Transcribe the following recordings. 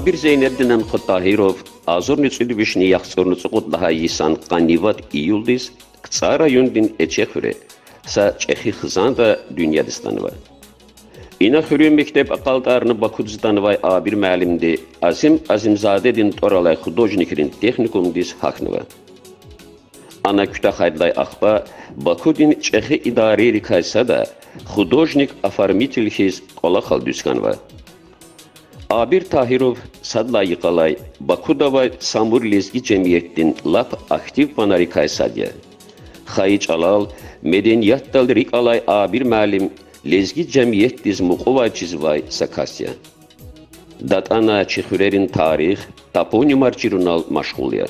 Sabir Zeynep'den Kutahirov, azor nütsülü vişni yaksor nütsü kutlaha yisan kanivat iyuldiz, ktsara yöndin eçekhüre, sa çekhi hızan da dünyadistan var. İna hürü mektep akaldarını Bakudistan var abir mealimdi, azimzadedin toralay hudojnikirin teknikumdiz haknı var. Ana kütahayday akba, Bakudin çekhi idareri kaysa da, hudojnik afarmitilhiz kolakal düzkan var. Abir Tahirov sadla yıkalay, Bakudava Samur Lezgi Cemiyettin lap aktif vanari kaysadya. Xayic alal, medeniyat dalrik alay abir malim Lezgi Cemiyettiz muqova çizvay sakasya. Dat ana çixürerin tarih, taponim arçirunal maşğulya.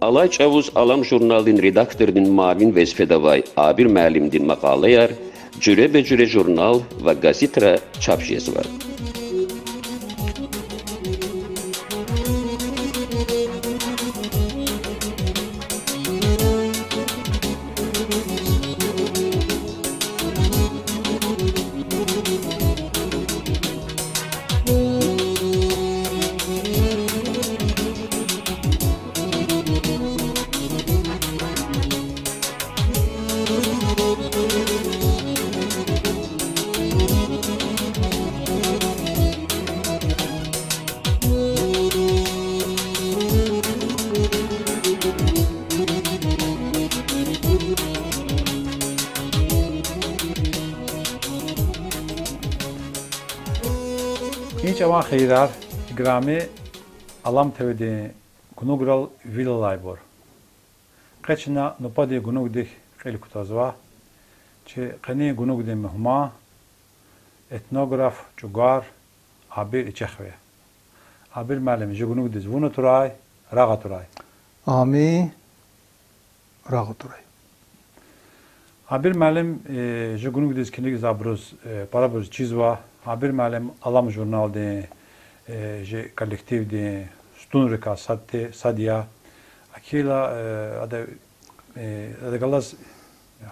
Alay çavuz alam jurnalin redaktörinin mavin vezfedavay abir malimdin makalayar, cüre be cüre jurnal ve gazitra çapşez var. Çevan xeyrar igrami alam tevdi gunugral villaybor. Kaçına nopadi gunugdik qelikutazva çe qani gunugde mehma etnograf çugar abir içexve. Abir malem gunugdiz bunu turay rağa turay. Ami rağa turay. Abir malem gunugdiz kinik zabruz parabruz çizva Abir malem alam jurnalde, kolektivde, stunrika satte, sadia, akila adagalas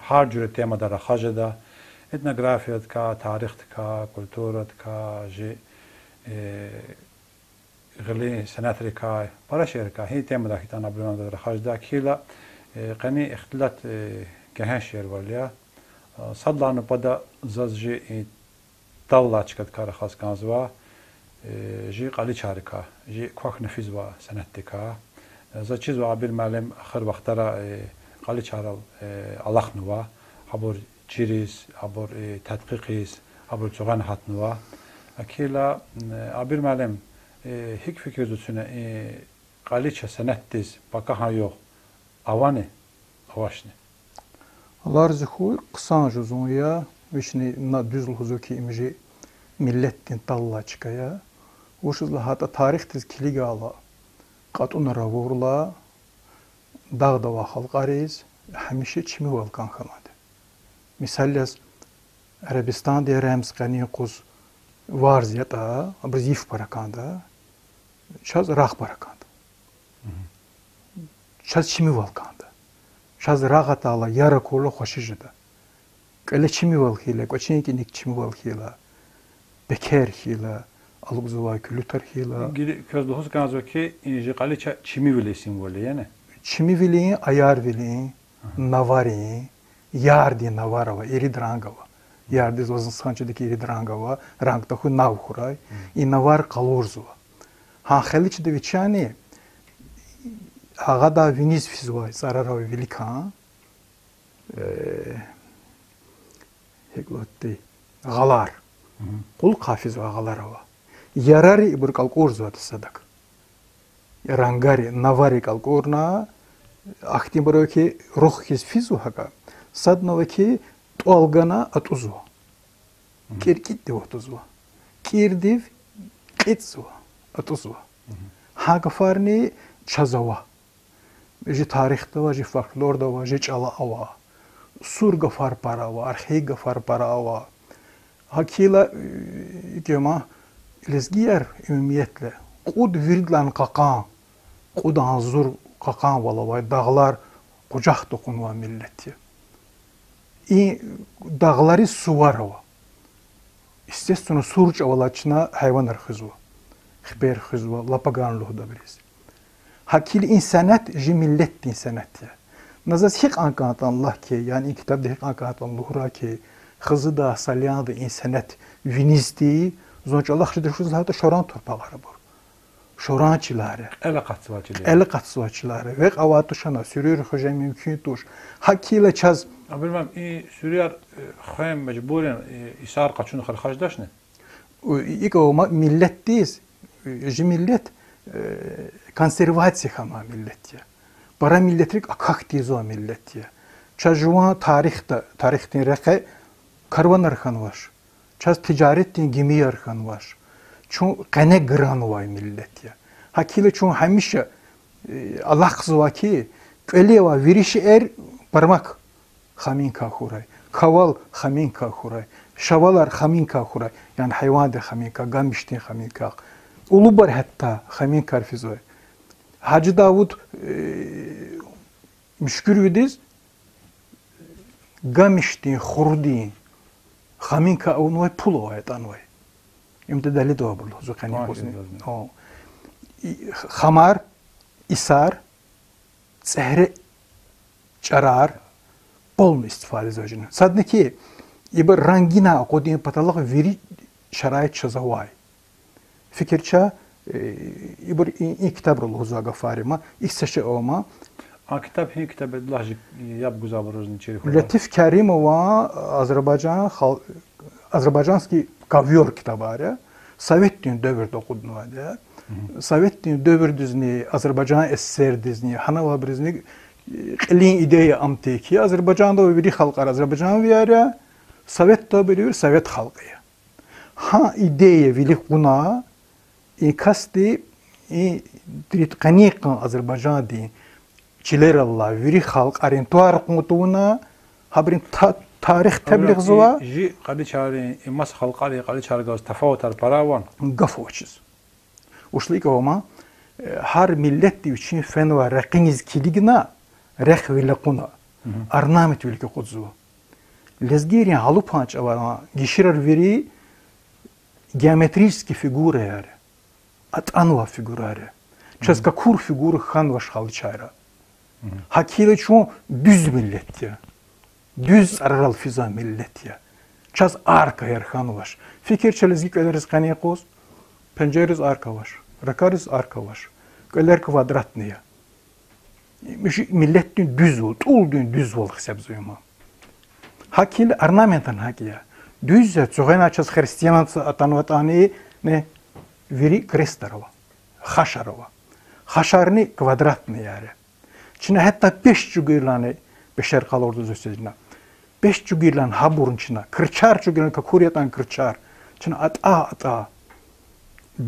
har cüret temadara hajda, etnografiyat ka, tarixt ka, kulturat ka, gili sanatri ka, paraşer ka, hi temada hitan abirmadara hajda, akila qani ihtilat kehenşer varliya, sadlanı pada zazji Dalla çıkat karahaz kanzva, ji qali çarika, ji kuak nefizva senettika, za çizva abir malem axır vaxtara qali çaral alaxnuva, abur çiriz, abur tətqiqiz, abur çoğan hatnuva. Akila abir malem hik fikir üstüne qali ça senetdiz, bakaha yox, avani, avaşni. Allah rızıxu qısanj uzun ya. Vişni na düzl huzuki imji milletin tallaçka ya. Uşuzla hata tarihtiz kiligala. Qatun ravurla dağda va halqariz həmişə çimi volkan xamadı. Misallas Arabistan de Rams qani quz varziyata biz yif parakanda şaz raq parakanda. Şaz çimi volkanda. Şaz raqata ala yara kolu xoşijida. Kale çimi valhila, koçinki nik çimi valhila, beker hila, alugzuva külütar hila. Gidi közlü huz kanzoki inji kale çimi vilesin voli yani. Çimi vilin, ayar vilin, navari, yardi navarava, eri drangava. Yardi zozun sançıdaki eri drangava, rangtahu navhuray, i navar kalorzuva. Ha xeliçi de vichani, hağa da viniz fizvay, zararava vilikan, Heklotti, galar, kul kafiz ve galarava. Yarari bir kalkor zuatı sadak. Rangari, navari kalkorna, ahtim baro ki ruh his fizu haka. Sadnava ki tualgana atuzva. Kirkit de atuzva. Kirdiv kitzva atuzva. Haka farni çazava. Ji tarihtava, ji folklordava, ji çalava. Sur gafar parava, arxey gafar parava. Hakila diyema lezgiyer ümumiyetle. Kud virdlan qaqan, kudan zur qaqan valavay dağlar kucaq dokunva milleti. İ dağları suvarava. İstesuna surç avalaçına hayvan arxizva. xber xuzva lapaganluh da biriz. Hakil insanet ji millet insanet ya. Nazas hik ankat Allah ki yani kitap hik ankat Allahura ki xızı da salyan da insanet vinizdi. Zonç Allah xidrşuzlar da şoran torpaqları bor. Şorançıları, el qatsvaçıları ve avatuşana sürüyor hocam mümkün tuş. Hakile çaz. Bilmem sürüyor xeyim mecburen isar qaçun xarxajdaş ne? İlk o millet deyiz. Millet konservasiya hama millet ya. Bara milletlik akak deyiz o millet ya. Çajuan tarihtin reke karvan arkan var. Çaz ticaretin gemi arkan var. Çünkü gene gran var millet ya. Hakile çünkü hemşe Allah kızvaki öyle var virişi parmak hamin kahuray, kaval hamin kahuray, şavalar hamin kahuray. Yani hayvan da hamin kah, gamiştin hamin kah. Ulu bar hatta hamin karfizvay. Hacı Davud müşkürüdiz gamiştin, hurdin, hamin kah onvay pul ovay danvay. İmtidali de olur. Zukani bozun. O. Xamar, isar, zehre, çarar, olma istifade zojuna. Sadne ki, iba rangina akodiye patalak veri şarayet çazavay. Fikirça, iba kitap olur zaga farima, ikseşe olma. A kitap hi kitap edilacak yap güzavarozun içeri. Latif Kerimova, Azerbaycanski Kaviyor kitabı. Sovet dün dövrde okudun vardı. Sovet dün dövr düzni, Azerbaycan eser düzni, Hanava brizni, elin ideyi amteki. Azerbaycan'da biri halkar Azerbaycan viyare, Sovet da biri Sovet halkı. Ha ideyi vilik buna, kasti, tritkanikın Azerbaycan din, çiler Allah, viri halk, arintuar kumutuna, haberin tat, tarih tebliğ zıva. Ji qadi çari mas xalqari qadi çari göz tafavtar paravan gafoçiz. Uşlik ama her millet için fen ve rakiniz kiligna reh vile quna. Arnamet vilke qudzu. Lezgeri halupanç avana gişirer veri geometriski figure yar. At anva figurare. Çeska kur figuru xan vaş xalçayra. Hakile çu düz millet ya. Düz aral fiza millet ya. Çaz arka yarhan var. Fikir çelizgik öleriz kaniye koz. Penceriz arka var. Rakariz arka var. Öler kvadrat ne ya. Millet dün düz ol. Tul dün düz ol. Sebzuyuma. Hakil ornamentan haki ya. Düz ya. Çoğuna çaz Hristiyanatı atanvatani ne? Viri kristarova. Haşarova. Haşarni kvadrat ne yani. Çine hatta peş çugirlani beşer kalordu zösecina. Beş çugirlan haburun çina. Kırçar çugirlan kakuriyatan kırçar. Çina ata.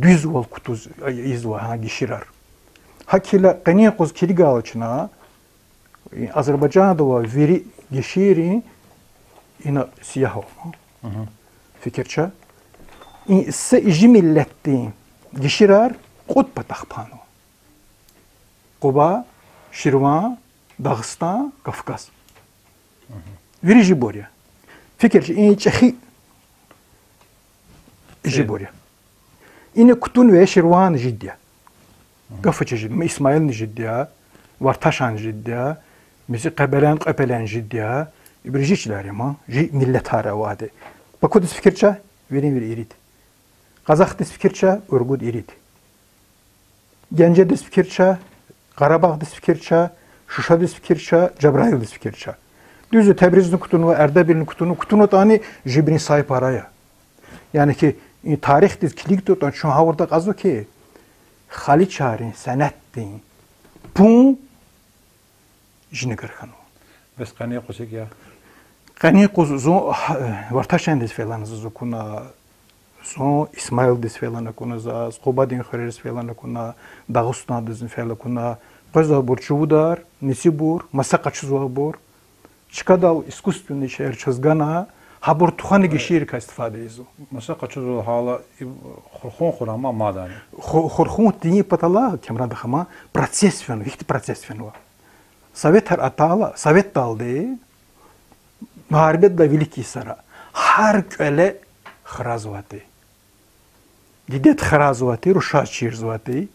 Düz ol kutuz izva ha gişirar. Hakila qaniquz kiligal çina. Azerbaycan'da var veri gişiri ina siyah olma. Fikirça. İnse iji milletti gişirar qutba taxpanu. Quba, Şirvan, Dağıstan, Kafkas. Virici borya. Fikirçi ini çehi jiborya. İni kutun ve Şirvan jiddiya. Kafıçı jiddiya, İsmail'in jiddiya, Vartaşan jiddiya, bizi Qepelen jiddiya, İbriciçiler ama millet hara vadi. Bakudis fikirçe verin veri irid. Qazaxdis fikirçe Urgud irid. Gencedis fikirçe, Qarabağdis fikirçe, Şuşadis fikirçe, Cebrail'dis fikirçe. Düzü Tebriz'in kutunu ve Erdebil'in kutunu tani jibrin sahip araya. Yani ki tarihdiz kilik tutan şu havurda kazı ki Haliçar'ın senettin pun jini kırkanı. Bes qaniye kusik ya? Qaniye kusik zon Vartaşendiz felanızı zokuna zon İsmail'diz felanakuna zaz Qobadin Xöreriz felanakuna Dağıstan'dizin felanakuna Gözler burçuvu dar, nesi bur, masaka çizva bur. Çıkadav iskustyonu şehir çizgana, ha bur tuhanı geçirir ki istifade izo. Masaka çizva hala, xorxon xorama madani. Xorxon dini patala, kemran dıxama, proses fenu, ikti proses fenu. Sovet her atala, Sovet dalde, muharibet da vilik isara. Her köle xıraz vati. Gidet xerazvati, ruşa çirzvati,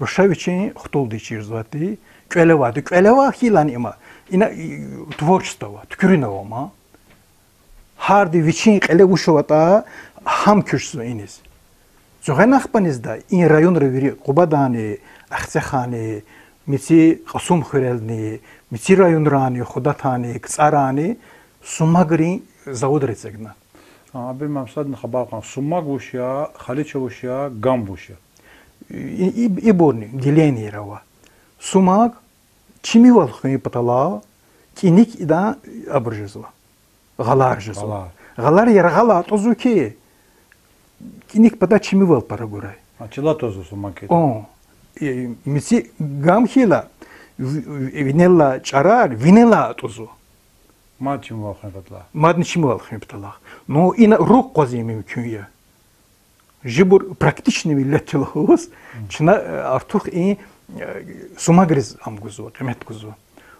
ruşa biçeni xutuldi çirzvati, köleva, köleva hilan ima, ina tvorçtava, tükürüne ama, hardi biçeni kölevuşuvata ham kürşsu iniz. Zoğen akbanizda, in rayon reviri, kubadani, axtekhani, mitsi qasum xürelni, mitsi rayonrani, xudatani, kısarani, sumagri zavudretsegna. Abi mamsadın xabarkan sumak vuşya, xaliçe vuşya, gam vuşya. İborni, dileni rava. Sumak, çimi valxını patala, kinik ida abrjızla, galarjızla. Galar yer gala tozu ki, kinik pata çimi val para guray. Açıla tozu sumak eda. O, misi gam hila, vinela çarar, vinela tozu. Madniçim valxını patala. Madniçim valxını patala. Но и на рук козимим кюя. Жибур практичный миллетилос, чина артух и сумагриз амгузу, кемет гузу.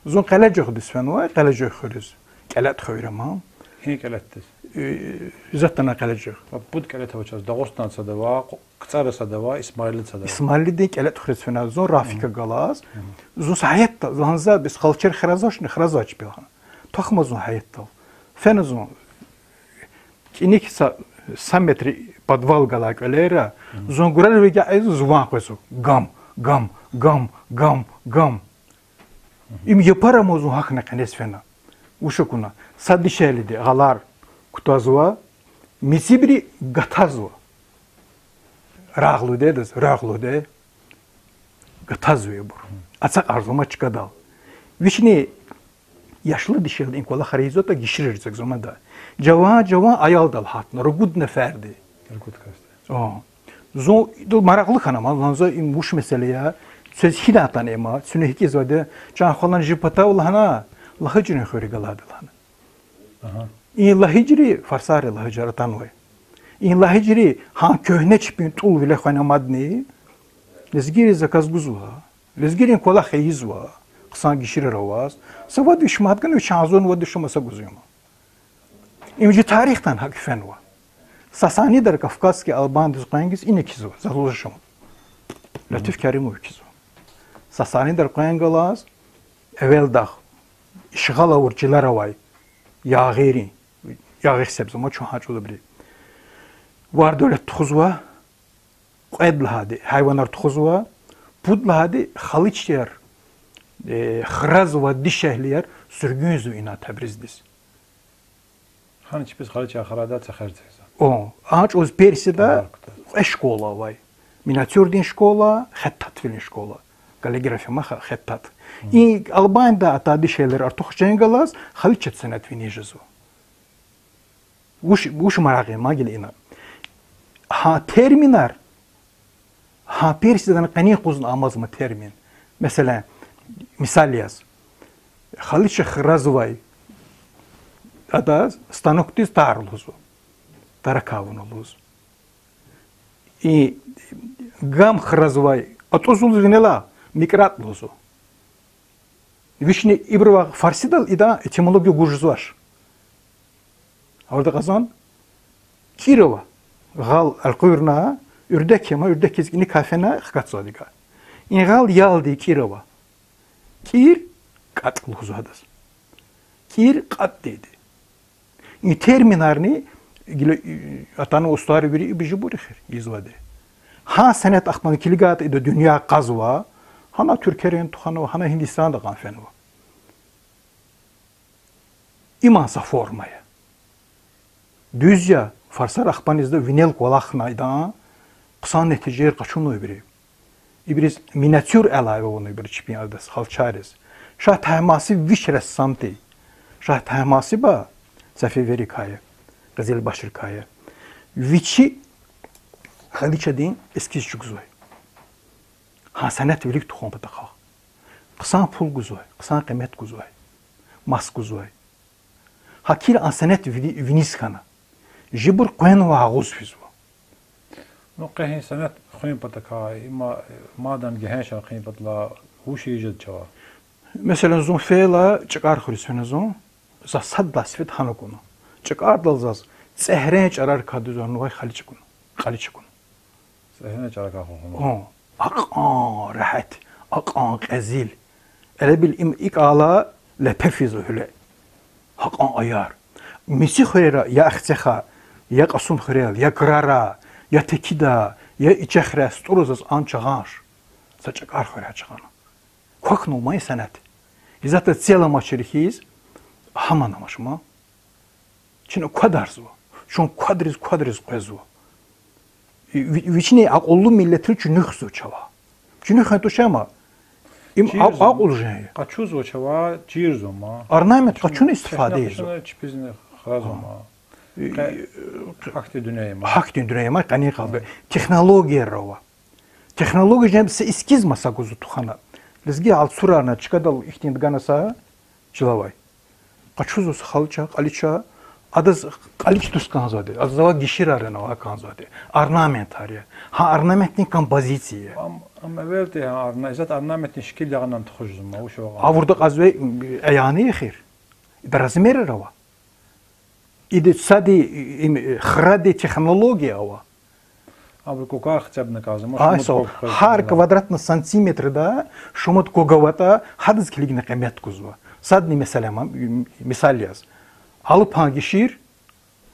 Зон каледжох дисвенуа, каледжох хурис, калет хурема. Хи калеттис. Заттана каледжох. Буд калет хурис. Дагостан садава, кцара садава, Исмаилит садава. Исмаилидин калет хурис фена. Зон Рафика галаз. Зон саетта, зон за без халчер хразошни хразач пилхан. Тохма зон хаетта. Фена зон. İnik sametri padval galak öyleyra zongural vega zvan koysu gam gam gam gam gam im yaparamo zon hakna kanesfena uşukuna sadişeli de galar kutazwa misibri gatazwa rağlu dedes rağlu de gatazwe bur atsak arzuma çıkadal vişni yaşlı dişeli inkola xarizota gişirirsek zomada Java Java ayal dal hatna rugud neferdi. Rugud kastı. O. Zo maraklı kanama lanza imbuş meseleye söz hilatan ema sünehki zade can xolan jipata ulhana lahicrin xörigaladılan. Aha. İn lahicri farsari lahicaratan ve. İn lahicri han köhne çipin tul vile xanamadni. Lezgiri zakazguzwa. Lezgirin kola xeyizwa. Qsan gişirir avaz. Savad işmadgan ve çanzon ve düşmasa guzuyma. İmci tarihten hakikaten var. Sasani'dir Kafkaski Alban düzgüngiz inekiz var. Zaluşum. Latif Kerimov ikiz var. Sasani'dir Koyengalaz evvel dağ. İşgal avurçilara var. Yağırin. Yağır sebzama çok haç olabilir. Var devlet tuğuz var. Edl hadi. Hayvanlar tuğuz var. Pudl hadi haliç yer. Hraz ve dişehli yer. Sürgün yüzü ina Tebriz'diz. Hani biz Haliç'e xaradat çekereceğiz. O, aç öz Persi'de eşkola var. Minatürdin şkola, xettatfilin şkola. Kaligrafiyama xettat. İn Albay'da atadı şeyler artık cengalaz, Haliç'e senet vineceğiz o. Uş marağıma gelina. Ha terminar, ha Persi'den kanik uzun amaz mı termin? Mesela, misal yaz. Haliç'e xrazvay. Ada stanoktiz tarluzu, tarakavunuluz. İ gam xrazvay, atozul zinela mikratluzu. Vişni ibrva farsidal ida etimologiya gurjuzvar. Orada kazan Kirova gal alqurna ürdekema ürdekizgini kafena xkatsadiga. İn gal yaldi Kirova. Kir katluzu hadas. Kir kat dedi. İ terminarni atan ustari biri bijibur xir izvade. Ha senet axman kiligat ed dünya qazva, hana Türkiye'nin tuxanı, hana Hindistan'da qanfeni. İmansa formaya. Düzya farsar axpanizda vinel qolaxnaydan qısan neticeyer qaçunu biri. İbris minatür əlavə onu bir çipindas xalçariz. Şah təması vişres samti. Şah təması ba Safeveri kaya, gazel başır kaya. Vici, Haliç'e din eskiz çükzüy. Hasanet velik tuğun patakha. Kısan pul güzüy, kısan kıymet güzüy, mas güzüy. Hakir hasanet viniskana. Jibur qoyen ve ağuz fizü. Nukahin sanet qoyen patakha, ima madan gehen şan qoyen patla, huşi yicad çava. Mesela zon feyla çıkar hürüsüne zon. Zasad dasvet hanukunu. Çıkardalzaz. Zehrenç arar kaduzanuvay haliçikunu. Haliçikunu. هنا شارك أخوهم. أقان رحت أقان قزيل. Elebil imik ala lepefizu hüle. Hakan ayar. Misi hırera ya ekseha, ya kasum hırel, ya kırara, ya tekida, ya içehre, sturuzuz an çağar. Saçak ar hırera çağana. Kuakın olmayı senet. İzatı zela maçırıkiz, haman amaşıma. Çin o kadarzu. Şun kadriz kadriz kwezu. Viçine akollu milletri çünüksü çava. Çünüksü çava. İm ağ olacağın. Kaçuz o çava cirzoma. Arnaymet kaçun istifade ediyor. Kaçuna çipizne xazoma. Hakti dünyayma. Hakti dünyayma kani kalbe. Teknoloji rova. Teknoloji cebse iskiz masa kuzu tuhana. Lezgi al surana çıkadal ihtind ganasa çılavay. Kaçuz o xalçak aliça adas aliç tuskan zade. Azava gişir arana o kanzade. Arnaymet tariye. Ha arnaymetin kompozisiye. Ama verdi ya arna, izat arnametin şekil yağından tıxıcızım. Avurduk az ve ayağını yıxır. Derazim erir ava. İdi sadi, xıradi teknoloji ava. Abi koka xıcabını kazım. Har kvadratını santimetrede şumut kogavata hadız kiligini qemet kuzu. Sadni mesela, misal yaz. Alpan kişir,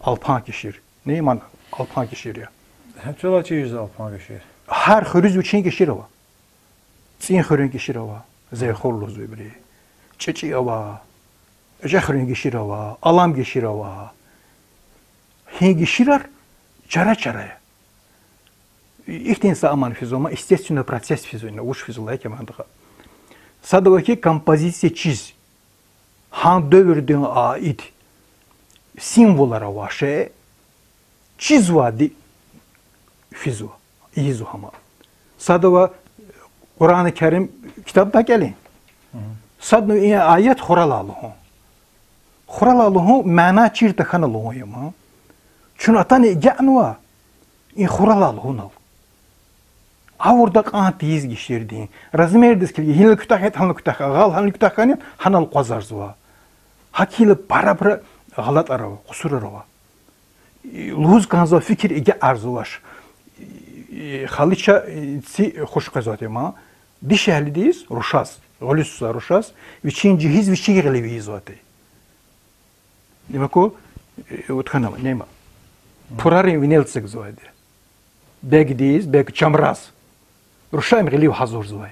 alpan kişir. Neyman alpan kişir ya? Çola çeyiz alpan kişir. Her hürüz üçün geçir ava. Sin hürün geçir ava. Zeyhorluz öbürü. Çeçi ava. Ecehrün geçir ava. Alam geçir ava. Hen geçirar. Çara çaraya. İhtinsa aman fizoma. İstesine proses fizona. Uç fizolaya kemandığa. Sadovaki kompozisiye çiz. Han dövürdüğün ait. Simvolara vaşe. Çiz vadi. Fizo. İyiz o ama. Sadova Kur'an-ı Kerim kitabına gelin. Sadova ayet horal alıhın. Horal alıhın mana çirte kanalı oyma. Çünkü atane genwa in horal alıhın al. Avurdak antiyiz geçirdiğin. Razmerdiz ki hinli kütah et hanlı kütah gal hanlı kütah kanin hanal qazarzuva. Hakili para para galat arava, kusur arava. Luz kanza fikir ege arzuvaş. Xaliça si xoş qazatma diş əhlidiz ruşas rolussa ruşas viçinci hiz viçi yerlevi izatı demako otxana nema purarin vineltsek zoydi begdiz beg chamras ruşaym yerlevi hazor zoy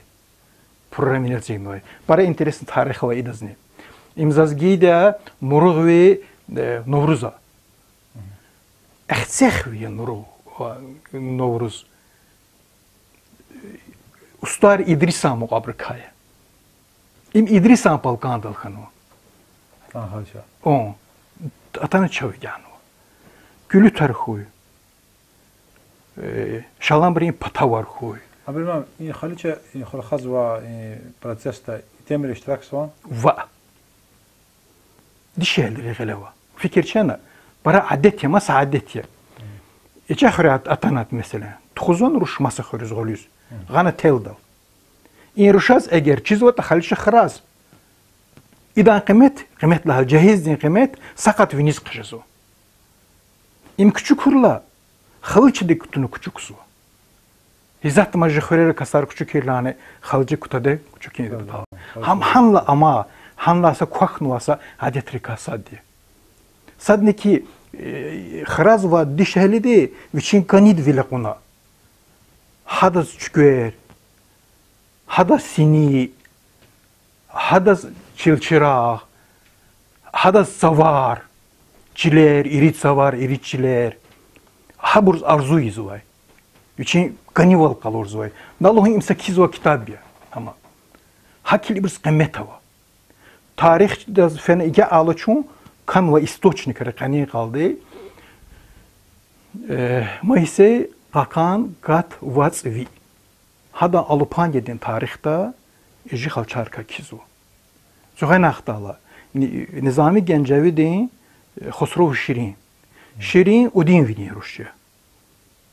purarin vineltsek noy para interesant tarixi və idazni imzazgida murğvi novruza axsəxvi nuru Novruz Ustar İdrisam o Abrikaya. İm İdrisam Balkan'da alkan o. On. Atana çavgan o. Gülü tarhuy. Şalambrin patavar huy. Abirmam, Xaliça xorxaz va protesta temir iştirak son? Va. Dişeldir gelava. Fikirçana para adet ya mas adet ya. İçe hırrat atanat mesela. Tuxuzun ruşması hırız golüz. Gana teldal. İn ruşaz eğer çizvata halçı hıraz. İdan kıymet, kıymet lahal cehizdin kıymet, sakat viniz kışızu. İm küçük hırla, halçı de kütünü küçük su. İzat majı hırları kasar küçük hırlani, halçı kütade küçük hırlı. Ham hanla ama, hanlasa kuaknuvasa adet rikasa diye. Sadne ki, Xraz va diş əhlidir, viçin kanid vile quna. Hadas çükür, hadas sini, hadas çilçıraq, hadas savar, çiler, irit savar, irit çiler. Haburz arzu izvay. Viçin kanival qalor zvay. Nalohun imsakiz va kitab ya. Ama hakili birz qimmet hava. Tarixçi de fena iki ağlı çun, Kan ve istoçnikere kanı kaldı. Mayısı kakan kat vazvi. Hada alupan yedin tarihte eji halçarka kizu. Zuhay naxtala. Nizami Gencevi deyin Xosrov Şirin. Şirin udin vini Rusça.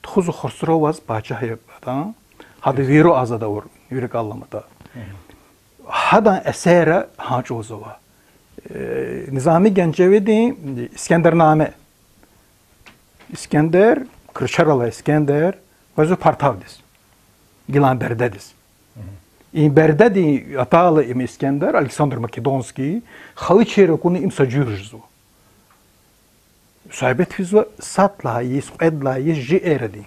Tuxuzu Xosrov az bahçah yapadan. Hada viru azada vur. Yürek allamada. Hada esere hancı ozova. Nizami Gencevi de İskendername. İskender, Kırçarala İskender, Özü partavdiz. Gilan berdediz. İn berdedi atalı im İskender, Aleksandr Makedonski, Xalıçeri kunu im saçırırız o. Söhbet fizva satlayız, edlayız, ciğeredi.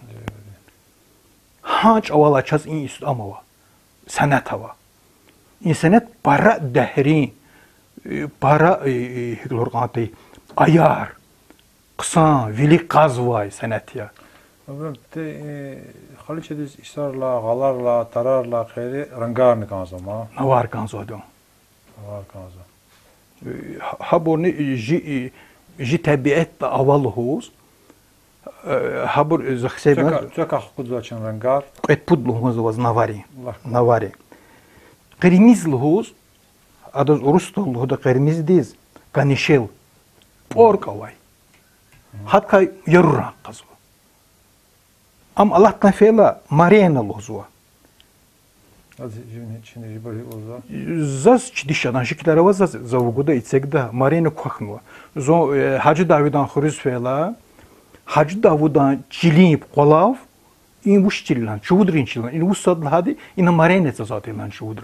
Hanç avala çaz in üst amava. Senet hava. İnsenet para dehri, para hıklorgantı, ayar, kısa, vili kazvay senet ya. Xaliçediz işlerla, galarla, tararla, xeyri rengarni kanzam ha? Ne var kanzadın? Ne var kanzam? Ha bunu ji tabiatta avval huz, ha bunu zaxseyben. Çok akıcı açın rengar. Et pudlu huzuvaz navari, navari. Qırmızlı huz, adı Rus'tan huzda qırmızdiz, kanişil, orkavay. Hatta yarura kazı. Am Allah'tan fela Mariana lozua. Zaz çidişadan şiklara vazaz zavuguda içsekda Mariana kuhnuva. Zo Hacı Davud'dan xuruz fela Hacı Davud'dan çilinip qolav in vuş çilan, çudrin çilan. İn vusad hadi in Mariana zaten çudra.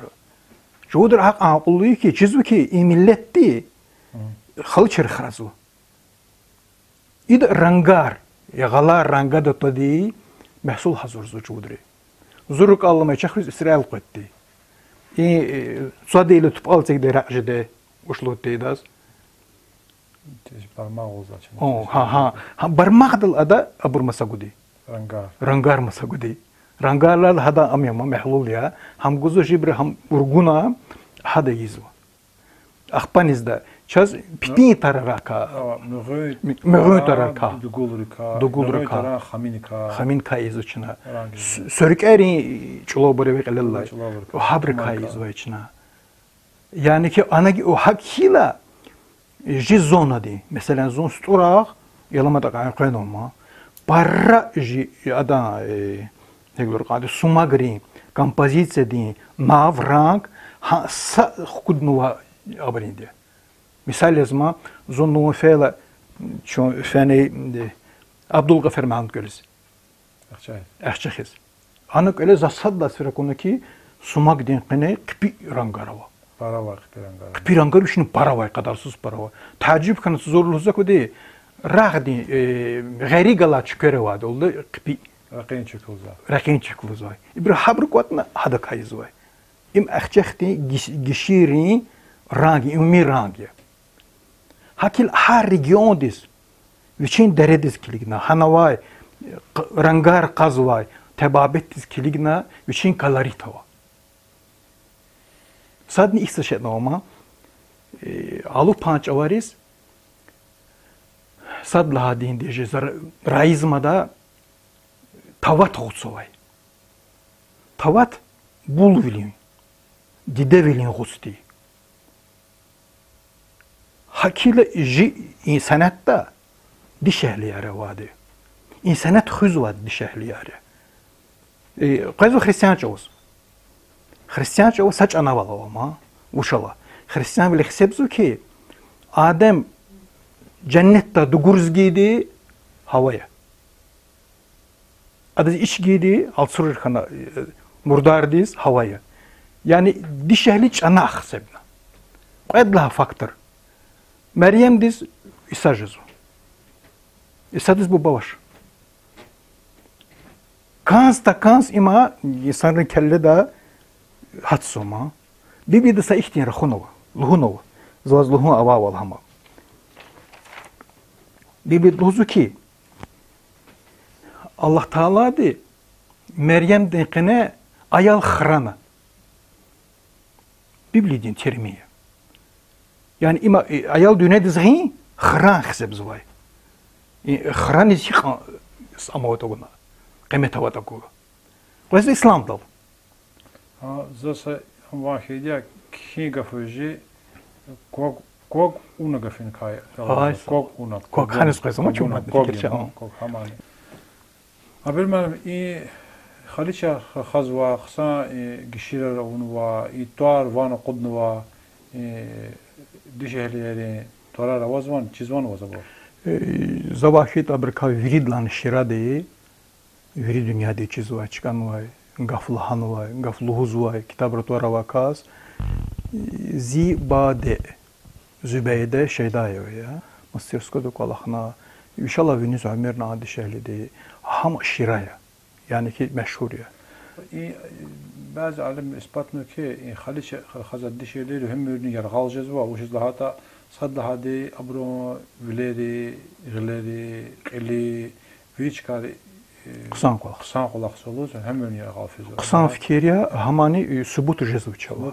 Çudra hak aqulluy ki çizki in milleti xalçır xrazu. İd rangar ya gala ranga da tadi محصول حضور زوجودری. زرک الله می‌چخویز اسرائیل قطعی. این ساده‌ای لطف آلته که در عجده اشلوتی داز. آه ها ها هم برمخ دل آدا ابر مساعودی. رنگار. رنگار مساعودی. رنگارلر هدا آمیما محلول یا هم گزوشی بر هم ارگونا هدا یزو. اخبانیز ده. Çaz piti tararaka, mürü tararaka, dugulurka, xaminka izuçuna, sörükeri çulabore ve kalalla, o habrika izuçuna. Yani ki ana o hakila, jizona di. Mesela zon sturaq, yalamadak ayakayın olma, barra ada, ne gülür kadı, sumagri, kompozitse di, navrang, ha sa xudnuva abrin diye. Misal yazma, zonluğun feyla, çoğun feney, Abdülgafir Mahmud görürsün. Ehçekiz. Anık öyle zasadla sırakonu ki, sumak denkine kıpi rangara var. Para var kıpi rangara. Kıpi rangara üçün para var, kadarsız para var. Tacip kanısı zorluğuzak o değil. Rağ deyin, gayri gala çıkıra var. Oldu kıpi. Rakın çıkılızay. Rakın çıkılızay. İbra habrı kuatına hadak hayız var. İm ehçek deyin, gişirin rangi, ümmi rangi. Hakil her regiondiz, viçin derediz kiligna, hanavay, rangar kazvay, tebabettiz kiligna, viçin kalaritava. Sadni iksa şetna ama, alu panç avariz, sadla hadiyin diyeceğiz, raizmada tavat hutsovay. Tavat bul vilin, dide vilin hutsti. Hakile ji insanette dişehliyare vardı. İnsanet huzvad dişehliyare. Qayzu Hristiyanca olsun. Hristiyanca olsun saç anavalı olma. Uşala. Hristiyan bile hissebzu ki Adem cennette dugurz giydi havaya. Adem iç giydi altsururkana murdardiz havaya. Yani dişehli çana hissebna. Qaydla faktör. Meryem diz İsa Jezu. İsa diz bu babaş. Kans da kans ima insanın kelle da hatsoma. Bibi de sa ihtiyen rahunova, luhunova. Zavaz luhun ava valhama. Bibi luhuzu ki Allah Teala di Meryem denkine ayal xırana. Bibi din terimiye. Yani ima ayal düne dizhin xran xseb zvay. Xran izi samovatoguna. Qemetavataku. Qaz İslam dal. Ha zasa vahidya ki gafuji kok unagafin kay. Kok unag. Kok hanes qasama chuma kircha. Kok hamani. Abelman i khalicha khazwa khsa gishira unwa itwar van qudnwa Dişehliyerin torara vazvan, çizvan vazabor. Zavahit abrka viridlan şirade Вери dünyada çizva çıkan var, gaflahan var, gafluhuz var, kitabratlara vakas. Zibade, Zübeyde şeydayo ya. Mastersko'duk Allah'ına, inşallah viniz Ömer Nadi şehride, ham şiraya, yani ki meşhur ya. Bazı alim ispatmıyor ki, Xaliç Xazaddi şehirleri hem ürünü yarğal cezva, o şizle hatta saddahadi, abro, vileri, gleri, qili, viçkari, Qısan qulaq. Qısan qulaq soluz, həm ön yerə hafiz olur. Qısan fikirə həməni sübut jəzvçələ.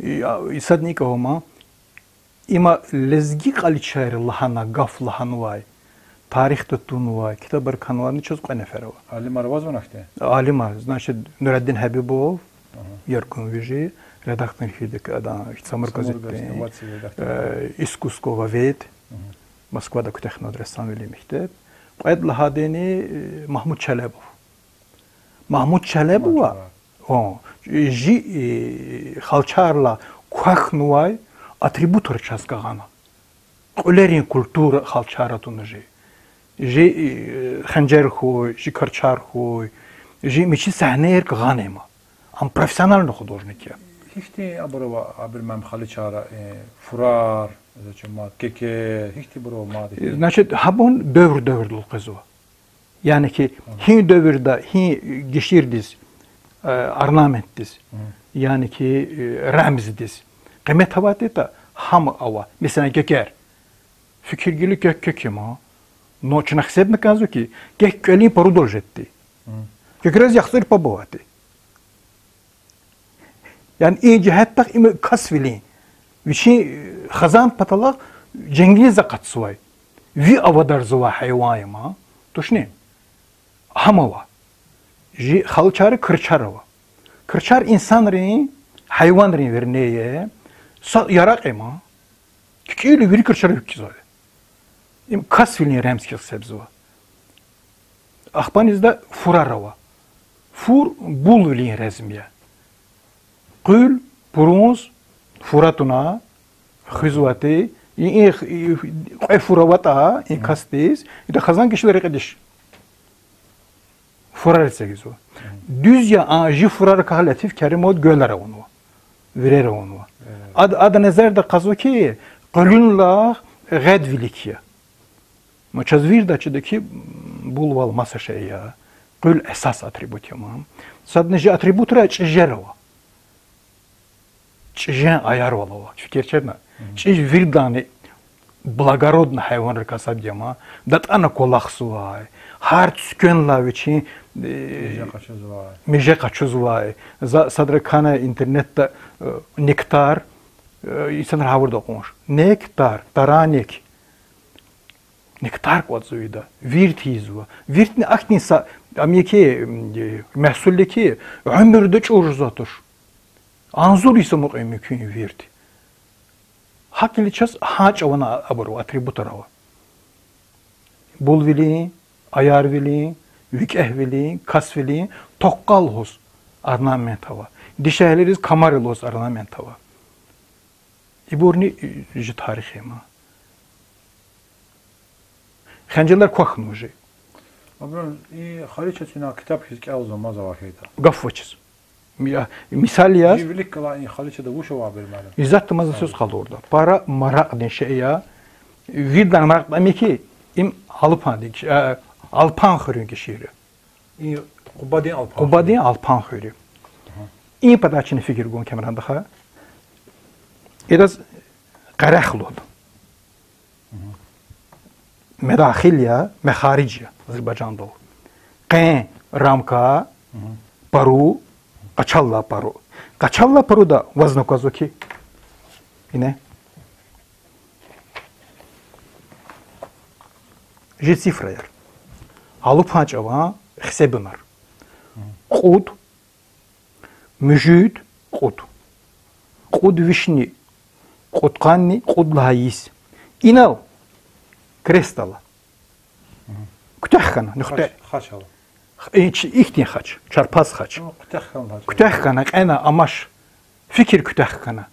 Ya isadnikoma ima lezgi qalçayr lahana gaflahan vay. Tarix tutun vay. Kitablar kanalını çox qənəfərə var. Ali Marvaz onaqda. Ali Marvaz, значит Nurəddin Həbibov, Yerkun Viji, redaktor Hidik adam, Samur qəzetinin Iskuskova Vet, Moskvada Texnodresan Veli məktəb. Qayıt lahadeni Mahmud Çelebov. Mahmud Çelebova o ji xalçarla qaxnuvay atributor çaskağana. Ölerin kultur xalçaratunu ji. Ji xəncər xoy, ji karçar xoy, ji miçi səhnəyə qağanema. Am professional художник я. Хихти аброва абрмам xalçara furar Keke, значит, habon dövr dövrlü kızı. Yani ki, hin dövrda, hin geçirdiz, ornamentdiz, yani ki, ramzdiz. Kıymet havadi da ham ava. Mesela keker. Fikirgili kök kökim ha. No, çünkü sebne kazı ki, kek köliği paru doljetti. Kekrez yaxtır pabovati. Yani iyi cihet tak imi kasviliğin. Viçi xazan patalaq Cengiz Zaqatsuvay. Vi avadarzuva hayvayma. Tuşne. Hamava. Ji xalçarı kırçarava. Kırçar insanrin, hayvanrin verneye yaraqema. Küküyle bir kırçarı hükçizay. İm kasvilin remskil sebzuva. Axpanizda furarava. Fur bulvilin rezmiye. Qül, bronz Furatuna, xizvati, furavata, kastis, da xazan kişileri kediş. Furar etsegiz o. Düz ya anji furar kahletif kerimod gölere onu. Verere onu. Ad nezerde kazu ki, gülünlah gedvilik ya. Ma çazvirdaçideki bulval masa şey ya. Gül esas atribut yamam. Sadneci atributra çijerova. Чижен аяр валова, чукерчерна. Чиж вирдани благородна хайван рыкасабдема, датана колахсувай, харт скенлавичи меже качузвай. За садракана интернетта нектар insanlar havarda okumuş. Nektar, taranek. Nektar kodzuyda, virt izva. Virtni aktinsa amyeki mehsulleki ömürde çoğuzatur. Anzur isimok mümkün verdi. Hakili çaz haç avana abaru atributarava. Bulvili, ayarvili, vikehvili, kasvili, tokkal hos ornamentava. Dişehleriz kamaril hos ornamentava. İborni ji tarihi ma. Xenceler kuaknuji. Abran, xariçe tüna kitap hizki avzamaz avakeyda. Gaffıçız. Misal yaz. İzattı mazda söz kaldı orada. Para marak den şey ya. Virdan marak da meki im alpan dik. Alpan xörün kişiyle. Qubadin alpan xörü. İn padaçını fikir gon kemeran daha. Edas qaraxlod. Medaxil ya, mexaric ya Azərbaycanda o. Qen ramka paru Qaçalla paru. Qaçalla paru da vazn okazu ki yine ji sifra yer. Alıp haçava xsebunar. Qud müjüd qud. Qud vişni qudqanni qudlayis. İnal krestala. Qutahxana nöqtə xaçala. İhtin haç, çarpaz haç. Kütahkana, qana amaş. Fikir kütahkana.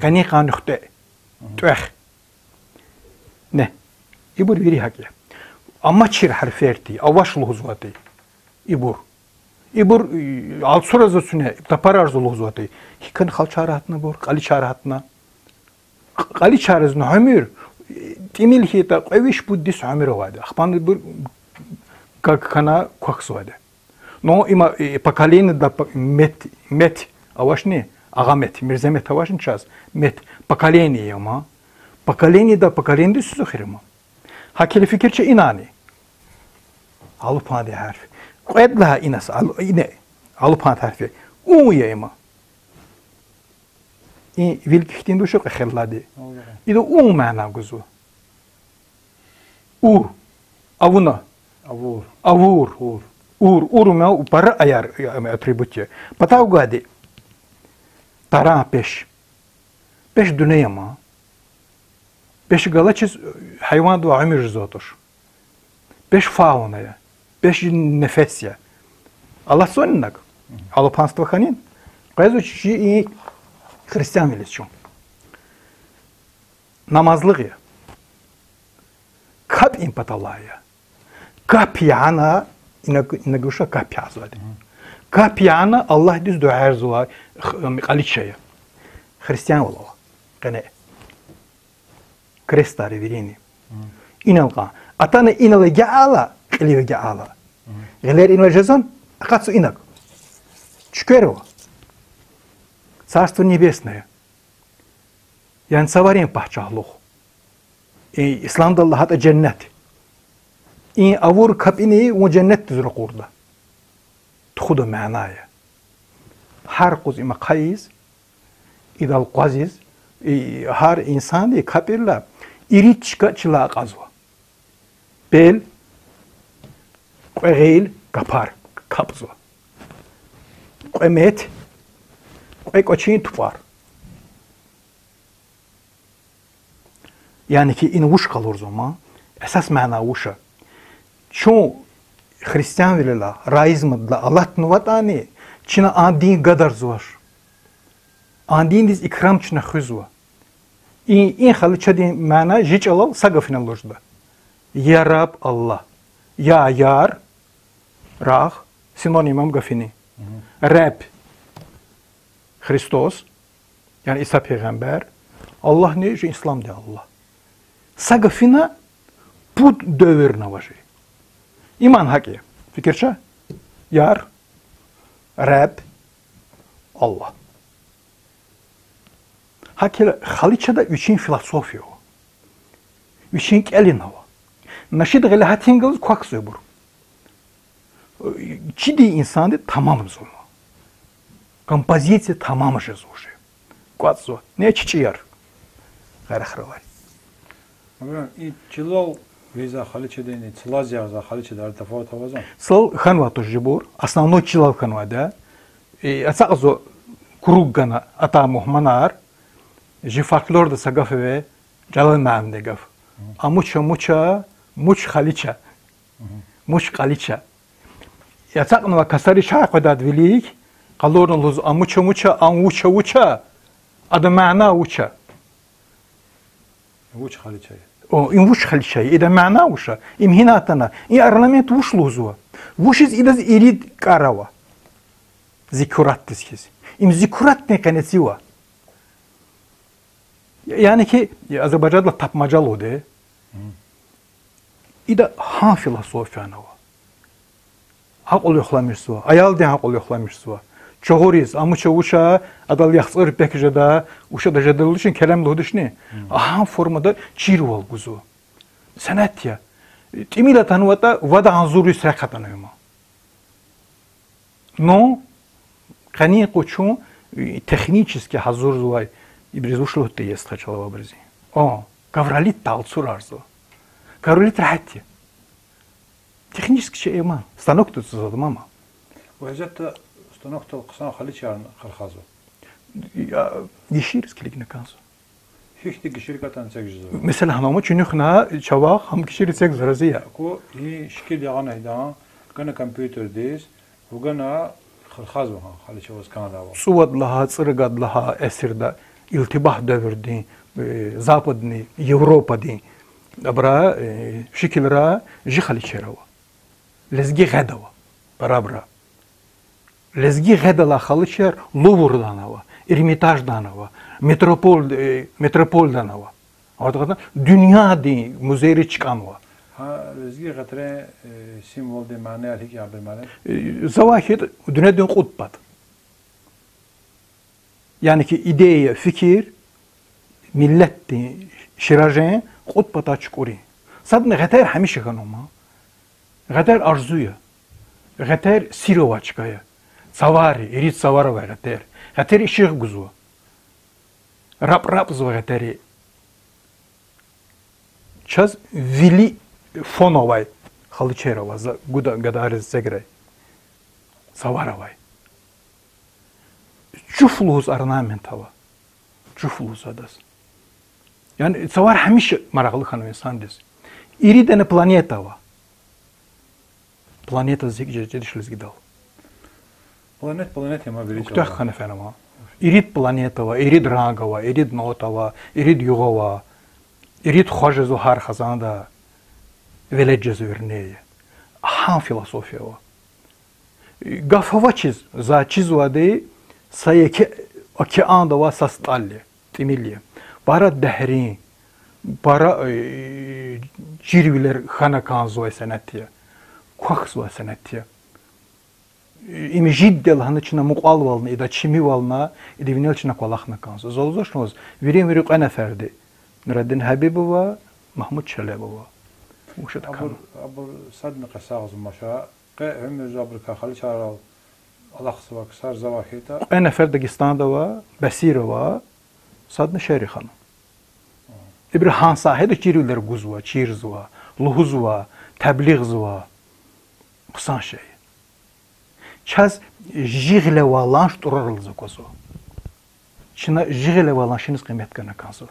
Qani qanuxte. Tüh. Ne? İbur veri hakla. Amaçir harferti, avaşlı huzvati. İbur. İbur alçuraza süne tapar arzuluğuz vatay. Hikan halçara hatna bor, kaliçara hatna. Kaliçara zun hamir. Temil hita eviş buddis hamir ovada. Akpandı bur kana koks ovada. No ima pakaleni da met avaş ne? Agamet, mirzemet avaşın çaz. Met pakaleni ama. Pakaleni da pakaleni de süzü khirma. Hakeli fikirçe inani. Alupade harfi. Edlaha inas ine alupade harfi. Uyema. İ vilkihtin duşu khelladi. İdo u mana guzu. U avuna. Avur. Avur. Ur meo para ayar atributye. Patavgadi. Tara peş. Peş duneyema. Beş galaçiz hayvan dua ömür zotur. Beş faunaya, beş nefes ya. Allah sonundak. Alpanstva kanin. Gazoççi iyi Hristiyan milletçi. Namazlık ya. Kap impatala ya. Kapyana inaguşa kapyaz var. Kapyana Allah düz dua erzular Aliçe'ye. Hristiyan olalı. Gene Krestare verini. İnalga. Atana inalı geala, kiliye geala. Geler inajazan, akatsu inak. Çıkıyor. Царство небесное. Yani savarın pahçahlıq. İslam'da Allah'a cennet. İn avur kapini o cennet düzür kurda. Tuhudu manaya. Her kuz ima qayiz, idal qaziz, her insan değil, kapirla. İriçka çıla qazva. Bel, qeğil, kapar, kapzva. Qemet, qeqoçin tupar. Yani ki in uş kalır zaman, esas mana uşa. Çoğu Hristiyan velila, raizmidla, Allah'tan vatani, çina andin kadar zor. Andin diz ikram çina hüzva. İn halıçadın mana jiç alal sagafin alırdı. Ya Rab Allah. Ya yar, rah, sinonimam gafini. Rab, Hristos, yani İsa Peygamber. Allah ne? İslam de Allah. Sagafina bu dövrüne var. İman hakiye. Fikirçe? Yar, Rab, Allah. Hakikaten Haliçada üçün filosofi o. Üçün elin o. Naşid gelihatin geliz kuak zöbür. Ciddi insanı tamamız onu. Kompozisyon tamamışı zor. Kuat zor. Ne çiçeğer? Gayrı var. Ama çılal veza Haliçada ne? Çılaz yazda Haliçada artefak tavazan. Çılal hanva tujibur. Основной çılal hanva da. Asağızı kurugana ata muhmanar. Jifaklor da sagaf ve jalal mağam de gaf. Amuça muça, muç haliça. Muç haliça. Yatsakın ve kasari şark ve dadvilik, kalorun luz amuça muça, amuça uça, adı mağna uça. Uç haliçayı. O, in uç haliçayı, ede mağna uça. İmhinatana, in arlament uç luzu. Uçiz idaz irid karava. Zikurat dizkiz. İm zikurat nekanesi var. Yani ki Azerbaycan'da tapmacalı o de. İda han filosofiyana o. Hak ol yoxlamışsı o. Ayal de hak ol yoxlamışsı o. Çoğuriz, amuça uça, adal yaxsır pekece da, uça da jadalı için kelemli o düşünü. Han formada çiru ol guzu. Senet ya. Timila tanıvata vada anzuru srekatan öma. No, kani koçun teknikiski hazır zuvay. İbriz uşluhti yest kaçalı abrizi. O, gavralit talsur arzu. Gavralit rahati. Teknik şey iman. Stanok tutsuz adam ama. O hezette stanok tal kısan haliç yarın kalkazı. Ya, dişiriz kilikine kansu. Hiç de kişilik atan sekiz zor. Mesela hamamı çünükhna çavak ham kişilik sekiz zorazı ya. Ko, iyi şekil yağına idan, gana kompüterdeyiz, bu gana kalkazı ha, haliç yavuz kanada var. Suvadlaha, sırgadlaha, esirda. İltibah dövrdi, Zapadni, Evropa'di, abra, şekilra, jihaliçerava, lezgi gadava. Парабра. Лезги хедала халычер Лувр данова, Эрмитаж данова, метрополь данова. Dünya değil, müzeleri çıkan var. Ha, lezgi gatre simbol de mane alik ya bemane. Zavahir, düneden kutbat. Yani ki ideye, fikir, milletti, şirajen, kutbata çıkori. Sadne gater hamişe kanoma. Gater arzuya. Gater sirova çıkaya. Savari, erit savara var gater. Gater işik guzuva. Rap zuva gateri. Çaz vili fonovay halıçerova guda gadariz zegre savaravay çufluz ornamentava çufluz adas yani savar hamişe maraklı hanım insan des iri dene planetava planeta zegcedişliz gidal planet yama verici uktah hanefenama irid planetava irid rangava irid notava irid yugava İrit hocazu har hazanda velecez örneği. Han filosofiya o. Gafava çiz, za çiz vadeyi sayeki okean da va sastalli, timilli. Bara dehrin, bara cirviler hanakan zuva senetiye, kuak zuva senetiye. İmi jiddel hanı çina muqal valına, ida çimi valına, idivinel çina kualakna kanzu. Zoluzuşunuz, virin viruk eneferdi. Nureddin Habibova, Mahmud Şelebova. Abur sadne qasağız maşa. Qe ömür zabır kaxalı çaral. Allah xıva qısar zavahita. En nefer Dagistandova, Basirova, sadne Şeri xanım. İbri hansahe de çirivler guzva, çirzva, luhuzva, təbliğzva. Qısan şey. Çaz jigle valanş durarılızı qozu. Çina jigle valanşınız qiymət qana qanzu.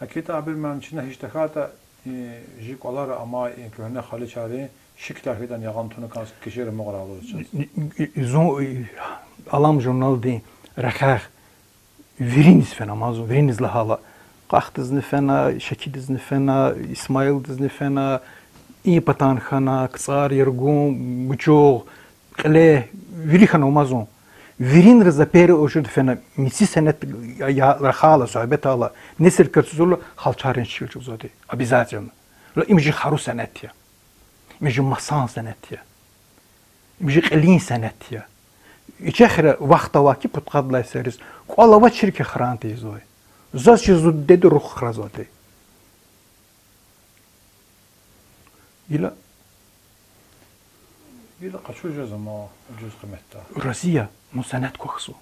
Akita abirman içinde hiçtekata jikolar ama köhne haliçari şiktahidan yağantunu kansı kişiyle muğralı olacağız. Alam jurnal deyin, rəxəx, veriniz fena mazum, veriniz lahala. Qaxtız nifena, Şəkidiz nifena, İsmaildiz nifena, İpatanxana, Qısar, Yergun, Buçoğ, Qileh, verixana mazum. Verin rıza peri oşurdu fena, misi senet rahala, sohbet ala, nesil kırtsız olur, halçarın şirçuk zodi, abizaciyanı. İmci haru senet ya, imci masan senet ya, imci qilin senet ya. İçeğre vaxta vaki putkadla eseriz, kualava çirke xırantiyiz oy. Zazçı zud dedi ruh xıra zodi. İla? İla kaçıracağız ama ucuz kıymette. Raziya. Musenet koksu.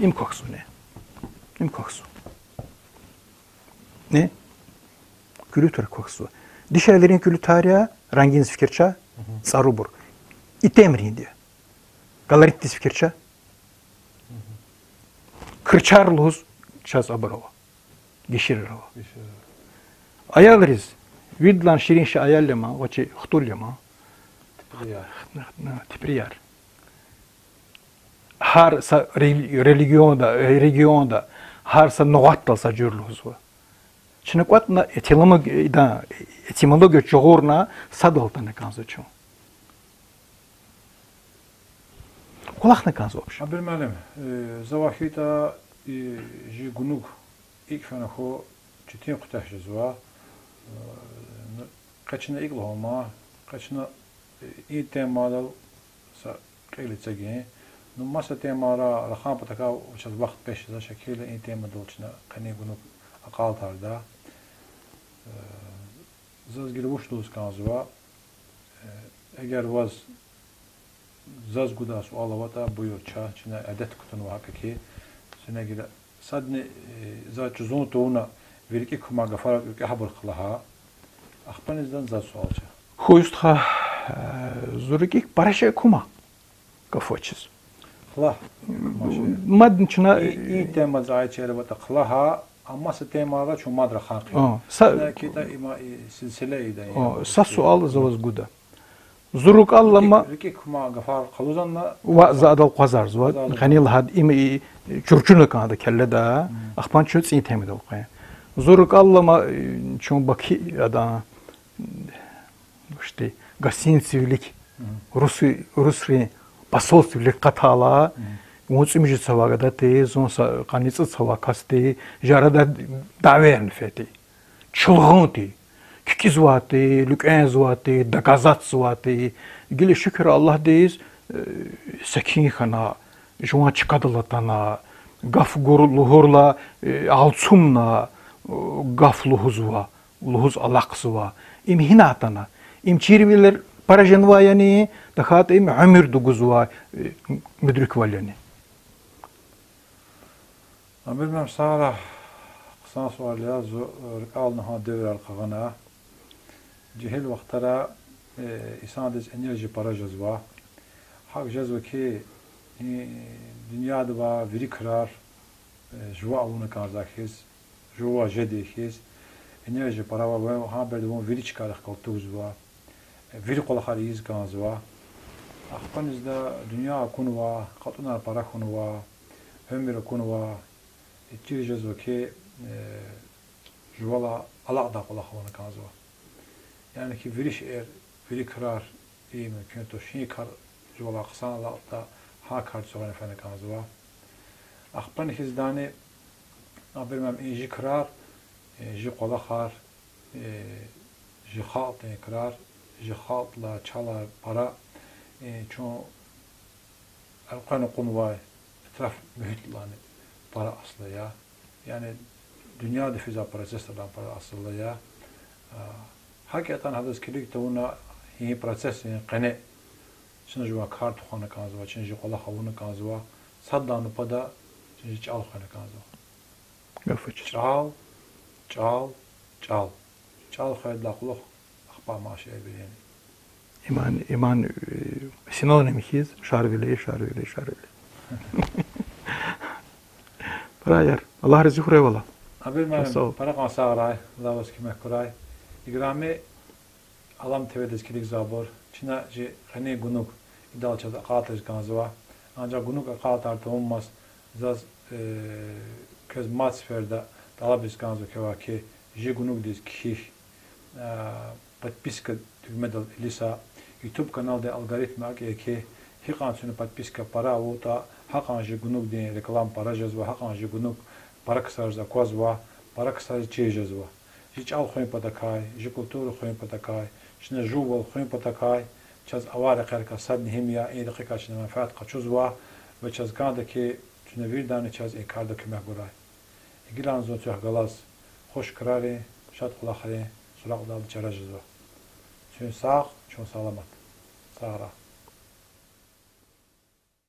İm koksu ne? İm koksu. Ne? Külütür koksu. Dişerlerin külütariya, renginiz fikirçe, sarubur. İtemrin diye. Galarittis fikirçe. Kırçarluz, çaz abarova. Geçirirova. Ayalriz. Vidlan şirinşi ayallama, oçi htullama. Tipriyar. Har sa religionda, har sa noğatla sa cürlüzü. Çinekuatna etimologiya çoğurna sadolta ne kanzı çoğun. Kulak ne kanzı olmuş? Abir məlum, zavahita jigunuk ilk fenakho çitin kuteşiz var. Kaçına ilgli olma, kaçına İyi temalar kıyılıca giyin. Numasa temara rakam pataka uçaz vaxt peşiza şekilde iyi temada uçuna kani bunu akal tarda. Zaz gülü uçluğuz kanzuva. Eğer vaz zaz guda suala vata buyur çağ. Çine adet kutunu hakiki. Sine gülü sadni zaz çözünü tuğuna veriki kuma gafarak ülke habır kılaha. Akbanizden zaz sualca. Huyustha. Zurikik paraşe kuma kafoçiz. Kla. Madınçına iyi tema zayçere vata klaha amma se temara çu madra xaqi. Sa kita ima silsileide. Sa sual zavaz guda. Zuruk allama zurikik kuma gafar qaluzanla va zadal qazar zavad xanil had im churchuna kada kelle da axpan chutsin temidol qay. Зорук Аллама чон баки ада işte gasinçilik Rusri pasolçilik katala mutsimici savagada te zonsa kanitsa savakaste jarada davern feti çulgunti kikizvati lükenzvati dakazatsvati gili şükür Allah deyiz sekinhana juan çıkadılatana gaf gorluhurla alçumna gafluhuzva luhuz alaqsva imhinatana imçirviler parajenva yani tahat im ömür duguzva müdrik valani bilmem sağla kısa sualya alnıha devral qağana cehil vaxtara isandez enerji parajazva hak jazva ki dünyada va veri karar juva avunu kanzakiz juva jedikiz enerji parava ve haberde von veri çıkarık kaltuzva veri kolahariz kanzva axpanizda dünya konuva qatunar para konuva ömür konuva ettireceğiz o ki juvala alaq da qolahonu kanzva yani ki veriş veri karar mümkün toşi kar juvala qısan alaq da ha kartsoğan efendi kanzva axpan hizdani abermem inji karar ji qolahar ji xalt karar ji xaltla çalar para ço alqan qunva etraf mühitlani para aslı ya yani dünya difüza prosesinden para aslı ya hakikaten hadis kilik de ona iyi prosesin qane şunjuva kart xona kanzva çinji qola xavunu kanzva saddan pada çinji çal xona kanzva gafıç çal xedla qulaq axpa maşe bileni iman sinonimiz şarvile Parayar. Allah razı olsun eyvallah. Abilerim, para kansa aray, davas kimek kuray. İkrami alam tevedes kilik zabor. Çina ci hani günük idalçada akatır kanzva. Ancak günük akat artı olmaz. Zaz köz maçferde talabız kanzva kevaki. Ji günük diz ki patpiska düğmedal lisa YouTube kanalda algoritma ki hiqansını patpiska para uta hakan ji günük diye reklam para jazva hakan ji günük para kısarza kozva para kısarza çejazva hiç al xoyn patakay ji kultur xoyn patakay şne juval xoyn patakay çaz avara qarka sadn himya ediqi kaçna menfaat qaçuzva ve çaz kandaki şne bir dane çaz ekarda kimek goray gilan zo çah galas xoş qirari şat qulaqare suraqdal çarajazva çün sağ çün salamat sağra